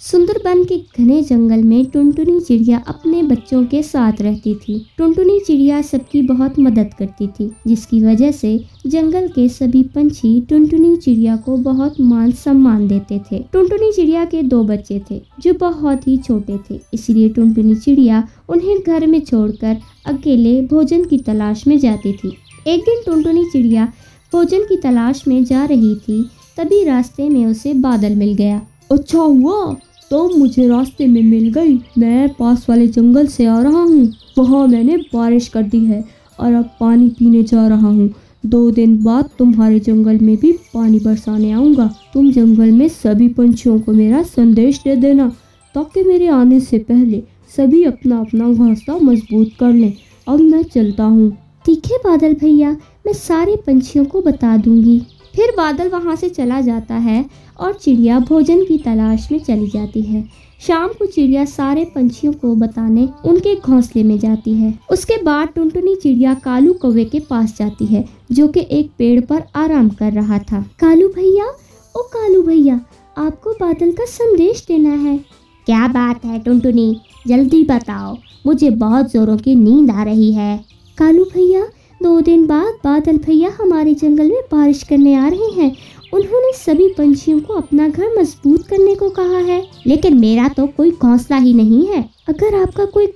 सुंदरबन के घने जंगल में टुनटुनी चिड़िया अपने बच्चों के साथ रहती थी। टुनटुनी चिड़िया सबकी बहुत मदद करती थी, जिसकी वजह से जंगल के सभी पंछी टुनटुनी चिड़िया को बहुत मान सम्मान देते थे। टुनटुनी चिड़िया के दो बच्चे थे जो बहुत ही छोटे थे, इसलिए टुनटुनी चिड़िया उन्हें घर में छोड़कर अकेले भोजन की तलाश में जाती थी। एक दिन टुनटुनी चिड़िया भोजन की तलाश में जा रही थी, तभी रास्ते में उसे बादल मिल गया। अच्छा हुआ तो मुझे रास्ते में मिल गई। मैं पास वाले जंगल से आ रहा हूँ, वहाँ मैंने बारिश कर दी है और अब पानी पीने जा रहा हूँ। 2 दिन बाद तुम्हारे जंगल में भी पानी बरसाने आऊँगा। तुम जंगल में सभी पंछियों को मेरा संदेश दे देना, ताकि मेरे आने से पहले सभी अपना अपना घोंसला मजबूत कर लें। अब मैं चलता हूँ। ठीक है बादल भैया, मैं सारे पंछियों को बता दूँगी। फिर बादल वहाँ से चला जाता है और चिड़िया भोजन की तलाश में चली जाती है। शाम को चिड़िया सारे पंछियों को बताने उनके घोंसले में जाती है। उसके बाद टुनटुनी चिड़िया कालू कौवे के पास जाती है, जो कि एक पेड़ पर आराम कर रहा था। कालू भैया, ओ कालू भैया, आपको बादल का संदेश देना है। क्या बात है टुनटुनी, जल्दी बताओ, मुझे बहुत जोरों की नींद आ रही है। कालू भैया, 2 दिन बाद बादल भैया हमारे जंगल में बारिश करने आ रहे हैं। उन्होंने सभी पंछियों को अपना घर मजबूत करने को कहा है, लेकिन मेरा तो कोई घोंसला ही नहीं है। अगर आपको कोई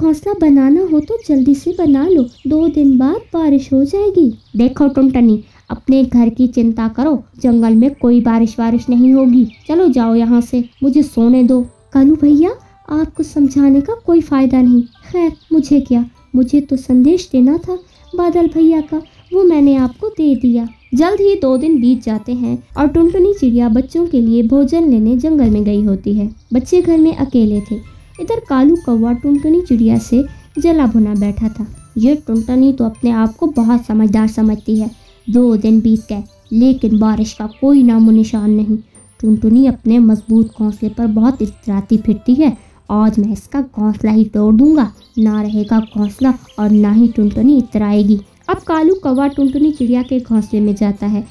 घोंसला बनाना हो तो जल्दी से बना लो, 2 दिन बाद बारिश हो जाएगी। देखो टुनटुनी, अपने घर की चिंता करो, जंगल में कोई बारिश नहीं होगी। चलो जाओ यहाँ से, मुझे सोने दो। कालू भैया, आपको समझाने का कोई फायदा नहीं। खैर मुझे क्या, मुझे तो संदेश देना था बादल भैया का, वो मैंने आपको दे दिया। जल्द ही 2 दिन बीत जाते हैं और टुनटुनी चिड़िया बच्चों के लिए भोजन लेने जंगल में गई होती है। बच्चे घर में अकेले थे। इधर कालू कौवा टुनटुनी चिड़िया से जला भुना बैठा था। ये टुनटुनी तो अपने आप को बहुत समझदार समझती है। 2 दिन बीत गए, लेकिन बारिश का कोई नामो निशान नहीं। टुनटुनी अपने मजबूत घोंसले पर बहुत इतराती फिरती है। आज मैं इसका घोंसला ही तोड़ दूंगा, ना रहेगा घोंसला और ना ही टुनटुनी इतराएगी। अब कालू कौवा टुनटुनी चिड़िया के घोंसले में जाता है।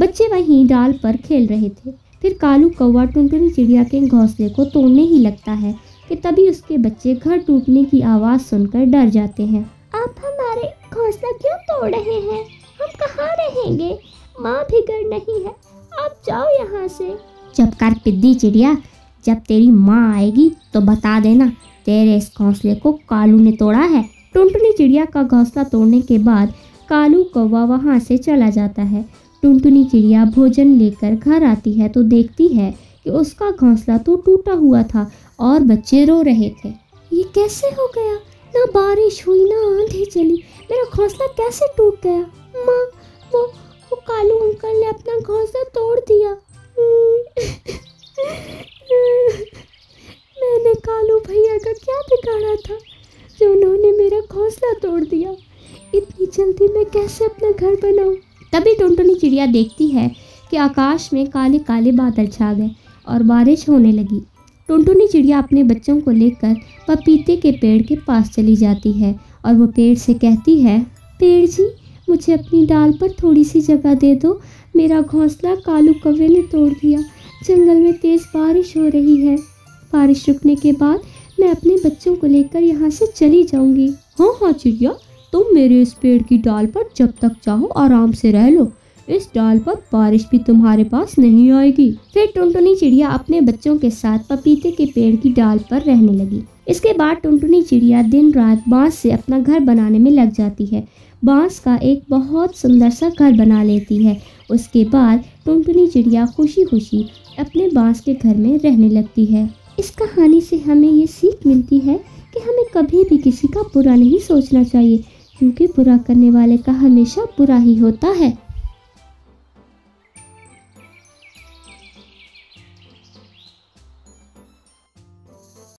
बच्चे वहीं डाल पर खेल रहे थे। फिर कालू कौवा टुनटुनी चिड़िया के घोंसले को तोड़ने ही लगता है कि तभी उसके बच्चे घर टूटने की आवाज़ सुनकर डर जाते हैं। आप हमारे घोंसला क्यों तोड़ रहे हैं? हम कहाँ रहेंगे? माँ भी घर नहीं है, आप जाओ यहाँ से। चपकार पिद्दी चिड़िया, जब तेरी माँ आएगी तो बता देना तेरे इस घोंसले को कालू ने तोड़ा है। टुनटुनी चिड़िया का घोंसला तोड़ने के बाद कालू कौवा वहाँ से चला जाता है। टुनटुनी चिड़िया भोजन लेकर घर आती है तो देखती है कि उसका घोंसला तो टूटा हुआ था और बच्चे रो रहे थे। ये कैसे हो गया? ना बारिश हुई ना आंधी चली, मेरा घोंसला कैसे टूट गया? माँ, वो कालू अंकल ने अपना घोंसला तोड़ दिया। मैंने कालू भैया का क्या बिगाड़ा था जो उन्होंने मेरा घोंसला तोड़ दिया? इतनी जल्दी मैं कैसे अपना घर बनाऊं? तभी टुनटुनी चिड़िया देखती है कि आकाश में काले काले बादल छा गए और बारिश होने लगी। टुनटुनी चिड़िया अपने बच्चों को लेकर पपीते के पेड़ के पास चली जाती है और वो पेड़ से कहती है, पेड़ जी, मुझे अपनी डाल पर थोड़ी सी जगह दे दो, मेरा घोंसला कालू कौवे ने तोड़ दिया। जंगल में तेज़ बारिश हो रही है, बारिश रुकने के बाद मैं अपने बच्चों को लेकर यहाँ से चली जाऊँगी। हाँ हाँ चिड़िया, तुम मेरे इस पेड़ की डाल पर जब तक चाहो आराम से रह लो, इस डाल पर बारिश भी तुम्हारे पास नहीं आएगी। फिर टुनटुनी चिड़िया अपने बच्चों के साथ पपीते के पेड़ की डाल पर रहने लगी। इसके बाद टुनटुनी चिड़िया दिन रात बाँस से अपना घर बनाने में लग जाती है। बाँस का एक बहुत सुंदर सा घर बना लेती है। उसके बाद टुनटुनी चिड़िया खुशी खुशी अपने बाँस के घर में रहने लगती है। इस कहानी से हमें ये सीख मिलती है कि हमें कभी भी किसी का बुरा नहीं सोचना चाहिए, क्योंकि बुरा करने वाले का हमेशा बुरा ही होता है।